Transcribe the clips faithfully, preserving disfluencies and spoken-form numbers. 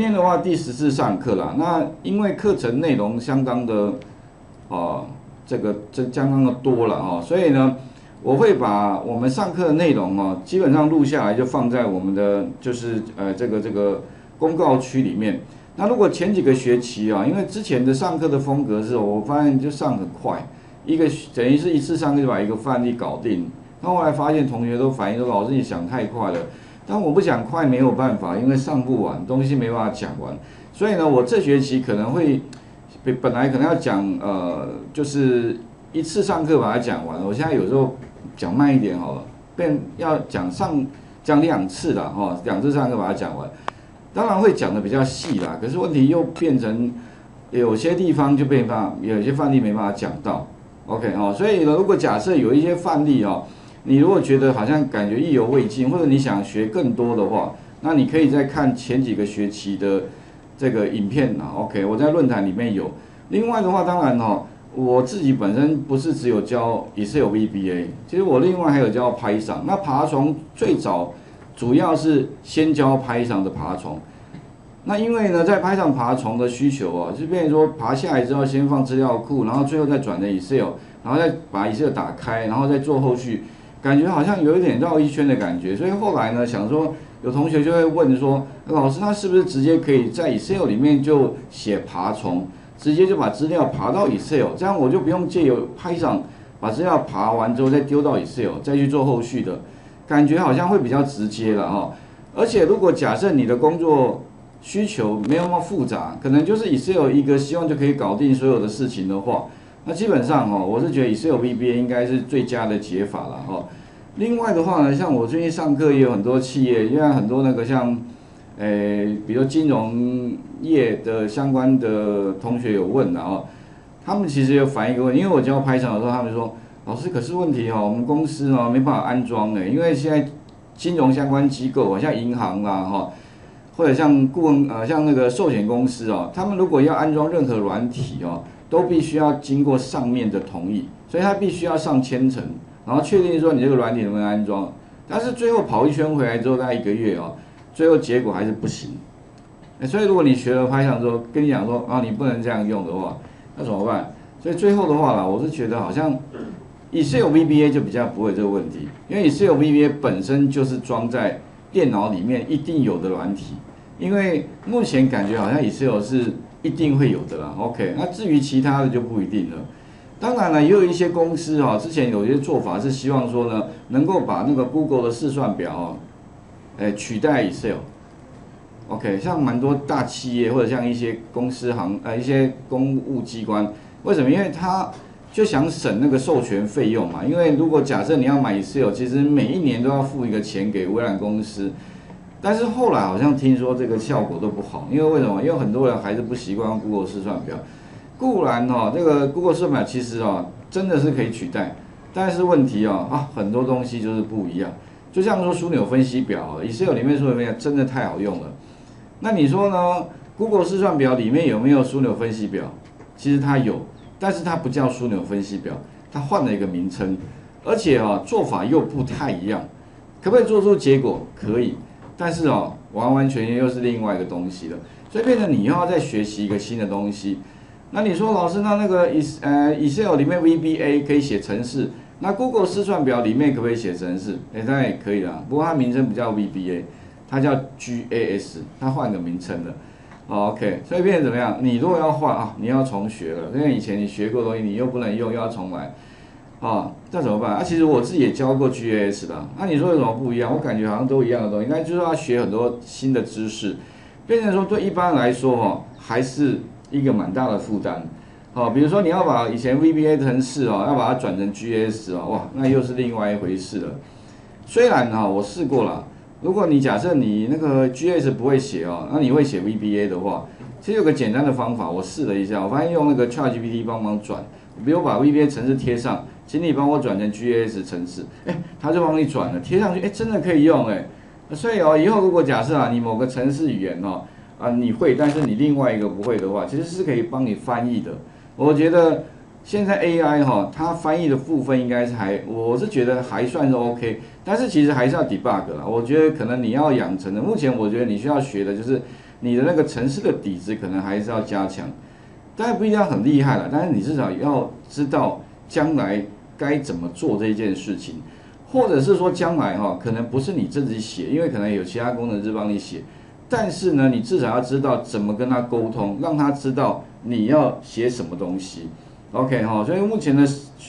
今天的话第十四上课啦，那因为课程内容相当的啊、呃，这个这相当的多了啊、哦，所以呢，我会把我们上课的内容哦，基本上录下来就放在我们的就是呃这个这个公告区里面。那如果前几个学期啊，因为之前的上课的风格是，我发现就上很快，一个等于是一次上课就把一个范例搞定。那后来发现同学都反映说，老师你想太快了。 但我不讲快没有办法，因为上不完，东西没办法讲完，所以呢，我这学期可能会，本来可能要讲呃，就是一次上课把它讲完，我现在有时候讲慢一点好了，变要讲上讲两次啦，哈、哦，两次上课把它讲完，当然会讲的比较细啦，可是问题又变成有些地方就没办法，有些范例没办法讲到 ，OK 哦，所以呢，如果假设有一些范例哦。 你如果觉得好像感觉意犹未尽，或者你想学更多的话，那你可以再看前几个学期的这个影片啊。OK， 我在论坛里面有。另外的话，当然哦，我自己本身不是只有教 Excel V B A， 其实我另外还有教 Python。那爬虫最早主要是先教 Python 的爬虫。那因为呢，在 Python 爬虫的需求啊，就变成说爬下来之后先放资料库，然后最后再转成 Excel， 然后再把 Excel 打开，然后再做后续。 感觉好像有一点绕一圈的感觉，所以后来呢，想说有同学就会问说，老师他是不是直接可以在 Excel 里面就写爬虫，直接就把资料爬到 Excel， 这样我就不用借由 Python 把资料爬完之后再丢到 Excel， 再去做后续的，感觉好像会比较直接了哈。而且如果假设你的工作需求没有那么复杂，可能就是 Excel 一个希望就可以搞定所有的事情的话。 那基本上哦，我是觉得 Excel V B A 应该是最佳的解法了哈、哦。另外的话呢，像我最近上课也有很多企业，因为很多那个像，诶，比如金融业的相关的同学有问的哦，他们其实有反映一个问题，因为我教 Python 的时候，他们说老师可是问题哦，我们公司哦没办法安装诶，因为现在金融相关机构，像银行啦、啊、哈、哦，或者像顾问呃像那个寿险公司哦，他们如果要安装任何软体哦。 都必须要经过上面的同意，所以它必须要上千层，然后确定说你这个软体能不能安装。但是最后跑一圈回来之后，大概一个月哦，最后结果还是不行。欸、所以如果你学了 Python 之后，跟你讲说啊你不能这样用的话，那怎么办？所以最后的话啦，我是觉得好像 Excel V B A 就比较不会这个问题，因为 Excel V B A 本身就是装在电脑里面一定有的软体，因为目前感觉好像 Excel 是。 一定会有的啦 ，OK。那至于其他的就不一定了。当然了，也有一些公司哈、哦，之前有一些做法是希望说呢，能够把那个 Google 的试算表哦，哎取代 Excel，OK。像蛮多大企业或者像一些公司行呃一些公务机关，为什么？因为他就想省那个授权费用嘛。因为如果假设你要买 Excel， 其实每一年都要付一个钱给微软公司。 但是后来好像听说这个效果都不好，因为为什么？因为很多人还是不习惯用 Google 试算表。固然哦，这个 Google 试算表其实哦，真的是可以取代，但是问题哦啊，很多东西就是不一样。就像说枢纽分析表 ，Excel 里面枢纽分析表真的太好用了。那你说呢 ？Google 试算表里面有没有枢纽分析表？其实它有，但是它不叫枢纽分析表，它换了一个名称，而且哦做法又不太一样。可不可以做出结果？可以。 但是哦，完完全全又是另外一个东西了，所以变成你又要再学习一个新的东西。那你说老师，那那个 Excel 里面 V B A 可以写程式，那 Google 试算表里面可不可以写程式？哎、欸，当然也可以啦，不过它名称不叫 V B A， 它叫 G A S， 它换个名称了。OK， 所以变成怎么样？你如果要换啊，你要重学了，因为以前你学过的东西你又不能用，又要重来。 啊，那怎么办？啊，其实我自己也教过 G A S 的、啊，那、啊、你说有什么不一样？我感觉好像都一样的东西，那就是要学很多新的知识，变成说对一般人来说哦，还是一个蛮大的负担。哦、啊，比如说你要把以前 V B A 程式哦，要把它转成 G A S 哦，哇，那又是另外一回事了。虽然哈、啊，我试过了，如果你假设你那个 G A S 不会写哦，那你会写 V B A 的话，其实有个简单的方法，我试了一下，我发现用那个 ChatGPT 帮忙转，比如把 V B A 程式贴上。 请你帮我转成 G A S 程式，哎，他就帮你转了，贴上去，哎，真的可以用哎。所以哦，以后如果假设啊，你某个程式语言哦，啊，你会，但是你另外一个不会的话，其实是可以帮你翻译的。我觉得现在 A I 哈、哦，它翻译的部分应该是还，我是觉得还算是 OK， 但是其实还是要 debug 啦。我觉得可能你要养成的，目前我觉得你需要学的就是你的那个程式的底子可能还是要加强。当然不一定要很厉害了，但是你至少要知道将来该怎么做这件事情，或者是说将来哈、哦，可能不是你自己写，因为可能有其他工程师帮你写，但是呢，你至少要知道怎么跟他沟通，让他知道你要写什么东西。 OK 哈，所以目前的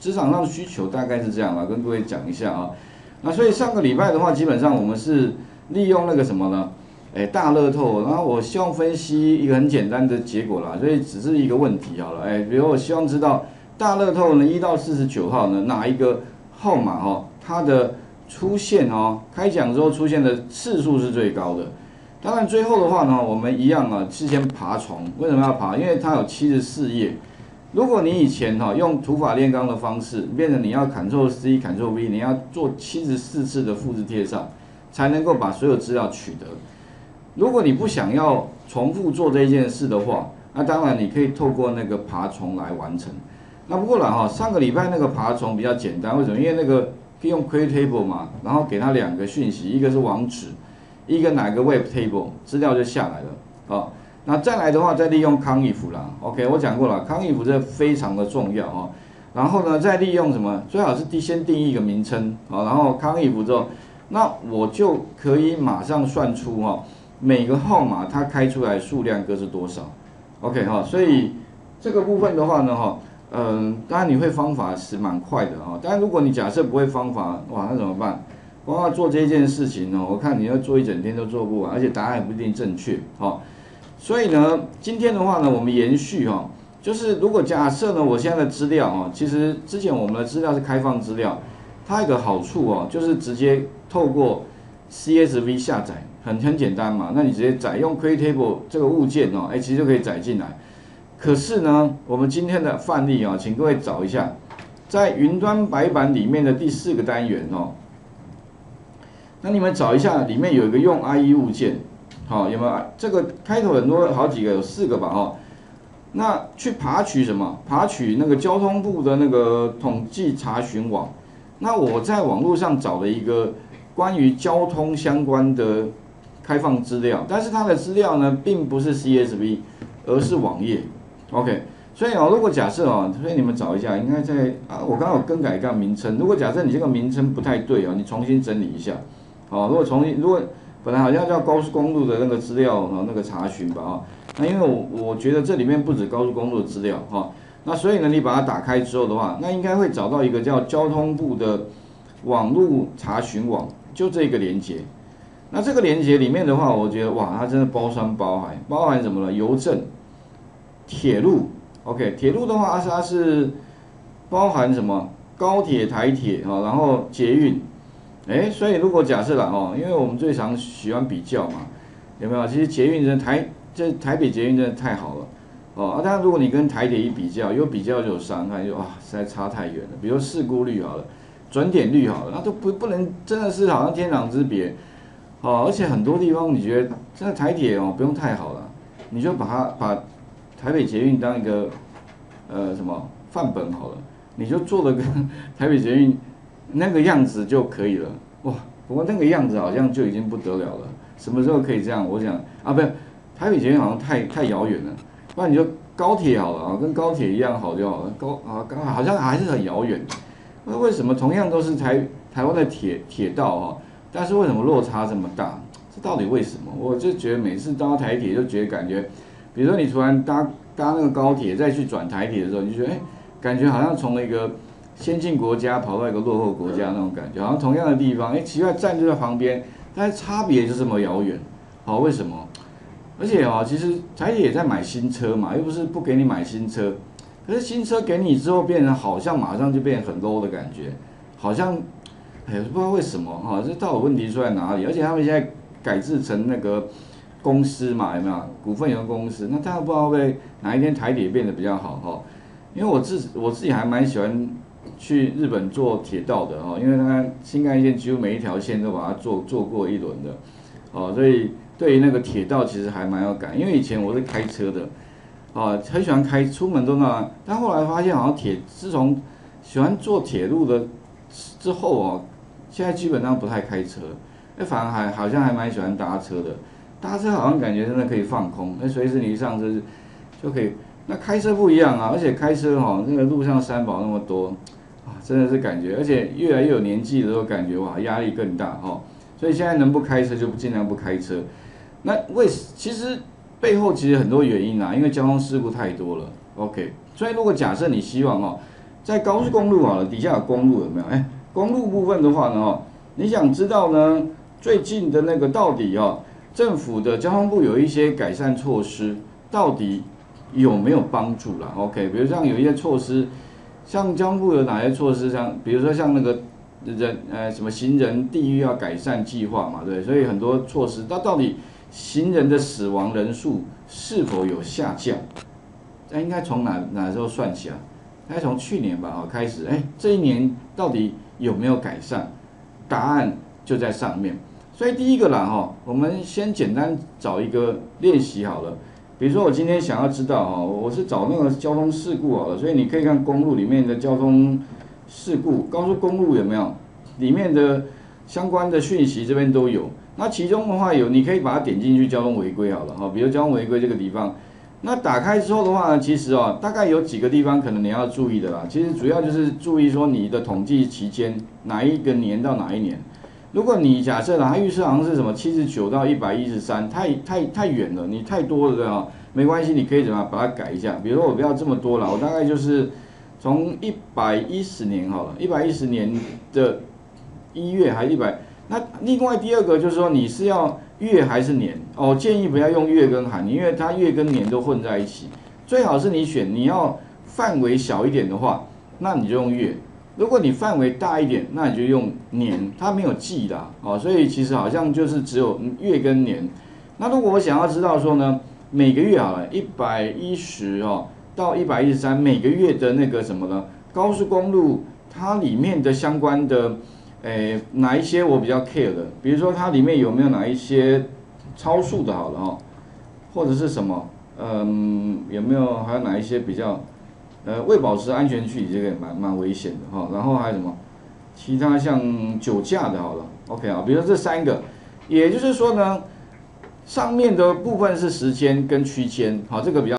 职场上需求大概是这样吧，跟各位讲一下啊。那所以上个礼拜的话，基本上我们是利用那个什么呢？哎，大乐透，然后我希望分析一个很简单的结果啦，所以只是一个问题好了。哎，比如我希望知道大乐透呢，一到四十九号呢，哪一个号码哦，它的出现哦，开奖之后出现的次数是最高的。当然最后的话呢，我们一样啊，是先爬虫。为什么要爬？因为它有七十四页。 如果你以前哈、哦、用土法炼钢的方式，变成你要 Control C Control V， 你要做七十四次的复制贴上，才能够把所有资料取得。如果你不想要重复做这件事的话，那当然你可以透过那个爬虫来完成。那不过啦哈、哦，上个礼拜那个爬虫比较简单，为什么？因为那个可以用 query table 嘛，然后给它两个讯息，一个是网址，一个哪个 web table， 资料就下来了啊。哦 那再来的话，再利用countif啦 ，OK， 我讲过了，countif这非常的重要哦。然后呢，再利用什么？最好是先定义一个名称啊，然后countif之后，那我就可以马上算出哈、哦，每个号码它开出来数量个是多少 ，OK 哈、哦。所以这个部分的话呢，哈，嗯，当然你会方法是蛮快的哈、哦。但如果你假设不会方法，哇，那怎么办？光要做这件事情哦，我看你要做一整天都做不完，而且答案也不一定正确，哦。 所以呢，今天的话呢，我们延续哈、哦，就是如果假设呢，我现在的资料啊、哦，其实之前我们的资料是开放资料，它有一个好处哦，就是直接透过 C S V 下载，很很简单嘛。那你直接载用 create table 这个物件哦，哎，其实就可以载进来。可是呢，我们今天的范例啊、哦，请各位找一下，在云端白板里面的第四个单元哦，那你们找一下，里面有一个用 I E 物件。 好、哦，有没有这个开头很多好几个，有四个吧？哦，那去爬取什么？爬取那个交通部的那个统计查询网。那我在网络上找了一个关于交通相关的开放资料，但是它的资料呢，并不是 C S V， 而是网页。OK， 所以哦，如果假设哦，所以你们找一下，应该在啊，我刚刚有更改一个名称。如果假设你这个名称不太对哦，你重新整理一下。好、哦，如果重新如果 本来好像叫高速公路的那个资料哦，那个查询吧啊，那因为我我觉得这里面不止高速公路的资料哈，那所以呢，你把它打开之后的话，那应该会找到一个叫交通部的网络查询网，就这个连接。那这个连接里面的话，我觉得哇，它真的包山包海，包含什么呢？邮政、铁路 ，OK， 铁路的话它是包含什么？高铁、台铁哈，然后捷运。 哎，所以如果假设啦哦，因为我们最常喜欢比较嘛，有没有？其实捷运真的台这台北捷运真的太好了哦。啊，当然如果你跟台铁一比较，有比较就有伤害，就啊实在差太远了。比如事故率好了，准点率好了，那都不不能真的是好像天壤之别哦。而且很多地方你觉得真的台铁哦不用太好了，你就把它把台北捷运当一个呃什么范本好了，你就做的跟台北捷运 那个样子就可以了哇！不过那个样子好像就已经不得了了。什么时候可以这样？我想啊，不是台北捷运好像太太遥远了，不然你就高铁好了啊，跟高铁一样好就好了。高啊，高好像还是很遥远。那为什么同样都是台台湾的铁铁道哈、啊，但是为什么落差这么大？这到底为什么？我就觉得每次搭台铁就觉得感觉，比如说你突然搭搭那个高铁再去转台铁的时候，你就觉得哎，感觉好像从那个 先进国家跑到一个落后国家那种感觉，好像同样的地方，哎，奇怪站就在旁边，但是差别就这么遥远，好、哦，为什么？而且哦，其实台铁也在买新车嘛，又不是不给你买新车，可是新车给你之后，变成好像马上就变很 low 的感觉，好像，哎，不知道为什么哈、哦，这到底问题出在哪里？而且他们现在改制成那个公司嘛，有没有股份有限公司？那大家不知道会哪一天台铁变得比较好哈、哦，因为我自我自己还蛮喜欢 去日本做铁道的哦，因为它新干线几乎每一条线都把它做做过一轮的，哦，所以对于那个铁道其实还蛮有感。因为以前我是开车的，哦，很喜欢开，出门都那，但后来发现好像铁，自从喜欢做铁路的之后哦，现在基本上不太开车，哎，反而还好像还蛮喜欢搭车的。搭车好像感觉真的可以放空，那随时你一上车就可以。那开车不一样啊，而且开车哈、哦，那个路上三宝那么多啊，真的是感觉，而且越来越有年纪的时候，感觉哇压力更大哈、哦。所以现在能不开车就尽量不开车。那为其实背后其实很多原因啊，因为交通事故太多了。OK， 所以如果假设你希望哦，在高速公路好了，底下有公路有没有？哎，公路部分的话呢哦，你想知道呢最近的那个到底哦。 政府的交通部有一些改善措施，到底有没有帮助啦 ？OK， 比如像有一些措施，像交通部有哪些措施？像比如说像那个人呃什么行人地狱要改善计划嘛，对，所以很多措施，那到底行人的死亡人数是否有下降？那应该从哪哪时候算起啊？应该从去年吧，哦开始，哎，这一年到底有没有改善？答案就在上面。 所以第一个啦哈，我们先简单找一个练习好了。比如说我今天想要知道哈，我是找那个交通事故好了，所以你可以看公路里面的交通事故，高速公路有没有里面的相关的讯息这边都有。那其中的话有，你可以把它点进去交通违规好了哈，比如交通违规这个地方。那打开之后的话呢，其实哦，大概有几个地方可能你要注意的啦。其实主要就是注意说你的统计期间哪一个年到哪一年。 如果你假设啦，它预测好像是什么七十九到一百一十三，太太太远了，你太多了啊、喔，没关系，你可以怎么把它改一下？比如说我不要这么多了，我大概就是从一百一十年好了， 一百一十年的一月还是一百。那另外第二个就是说你是要月还是年？哦，建议不要用月跟寒，因为它月跟年都混在一起，最好是你选你要范围小一点的话，那你就用月。 如果你范围大一点，那你就用年，它没有季啦，哦，所以其实好像就是只有月跟年。那如果我想要知道说呢，每个月好了， 一百一十哦到一百一十三每个月的那个什么呢？高速公路它里面的相关的，诶、欸、哪一些我比较 care 的？比如说它里面有没有哪一些超速的好了哦，或者是什么，嗯，有没有还有哪一些比较？ 呃，未保持安全距离这个也蛮蛮危险的哈、哦，然后还有什么？其他像酒驾的好了 ，OK 啊，比如说这三个，也就是说呢，上面的部分是时间跟区间，好，这个比较。